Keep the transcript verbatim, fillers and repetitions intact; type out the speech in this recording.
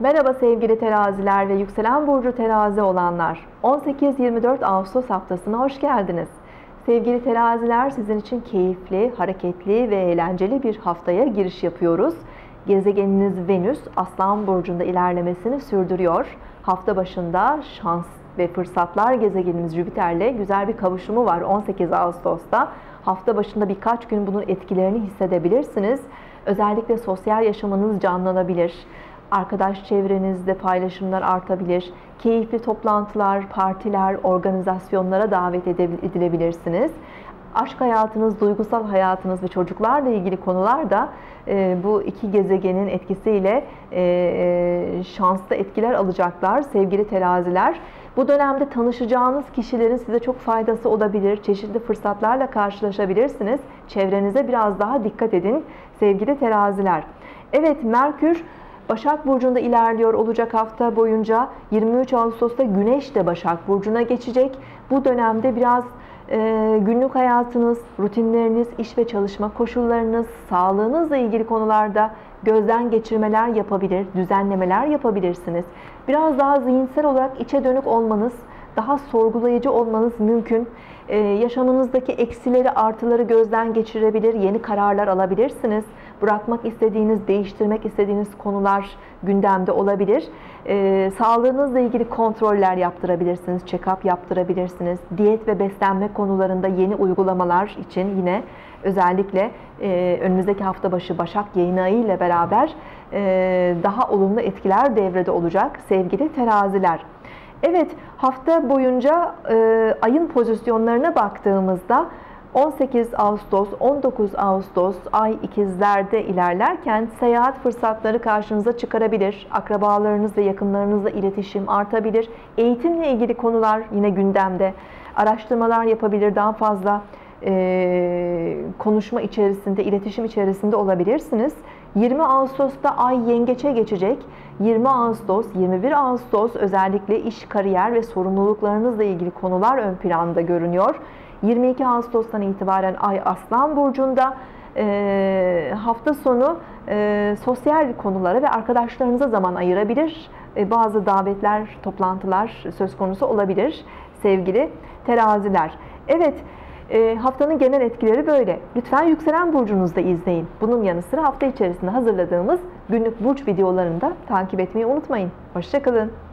Merhaba sevgili teraziler ve yükselen burcu terazi olanlar. on sekiz yirmi dört Ağustos haftasına hoş geldiniz. Sevgili teraziler, sizin için keyifli, hareketli ve eğlenceli bir haftaya giriş yapıyoruz. Gezegeniniz Venüs Aslan burcunda ilerlemesini sürdürüyor. Hafta başında şans ve fırsatlar gezegenimiz Jüpiter'le güzel bir kavuşumu var on sekiz Ağustos'ta. Hafta başında birkaç gün bunun etkilerini hissedebilirsiniz. Özellikle sosyal yaşamınız canlanabilir. Arkadaş çevrenizde paylaşımlar artabilir, keyifli toplantılar, partiler, organizasyonlara davet edilebilirsiniz. Aşk hayatınız, duygusal hayatınız ve çocuklarla ilgili konular da e, bu iki gezegenin etkisiyle e, şanslı etkiler alacaklar sevgili teraziler. Bu dönemde tanışacağınız kişilerin size çok faydası olabilir, çeşitli fırsatlarla karşılaşabilirsiniz. Çevrenize biraz daha dikkat edin sevgili teraziler. Evet, Merkür Başak Burcu'nda ilerliyor olacak hafta boyunca. yirmi üç Ağustos'ta Güneş de Başak Burcu'na geçecek. Bu dönemde biraz e, günlük hayatınız, rutinleriniz, iş ve çalışma koşullarınız, sağlığınızla ilgili konularda gözden geçirmeler yapabilir, düzenlemeler yapabilirsiniz. Biraz daha zihinsel olarak içe dönük olmanız, daha sorgulayıcı olmanız mümkün. Ee, yaşamınızdaki eksileri, artıları gözden geçirebilir, yeni kararlar alabilirsiniz. Bırakmak istediğiniz, değiştirmek istediğiniz konular gündemde olabilir. Ee, sağlığınızla ilgili kontroller yaptırabilirsiniz, check-up yaptırabilirsiniz. Diyet ve beslenme konularında yeni uygulamalar için yine özellikle e, önümüzdeki hafta başı Başak yayın ayı ile beraber e, daha olumlu etkiler devrede olacak sevgili teraziler. Evet, hafta boyunca e, ayın pozisyonlarına baktığımızda on sekiz Ağustos, on dokuz Ağustos ay ikizlerde ilerlerken seyahat fırsatları karşınıza çıkarabilir. Akrabalarınızla, yakınlarınızla iletişim artabilir. Eğitimle ilgili konular yine gündemde. Araştırmalar yapabilir, daha fazla e, konuşma içerisinde, iletişim içerisinde olabilirsiniz. yirmi Ağustos'ta ay yengeçe geçecek. yirmi Ağustos, yirmi bir Ağustos özellikle iş, kariyer ve sorumluluklarınızla ilgili konular ön planda görünüyor. yirmi iki Ağustos'tan itibaren ay Aslan Burcu'nda. E, hafta sonu e, sosyal konulara ve arkadaşlarınıza zaman ayırabilir. E, bazı davetler, toplantılar söz konusu olabilir sevgili teraziler. Evet. E, haftanın genel etkileri böyle. Lütfen yükselen burcunuzda izleyin. Bunun yanı sıra hafta içerisinde hazırladığımız günlük burç videolarını da takip etmeyi unutmayın. Hoşça kalın.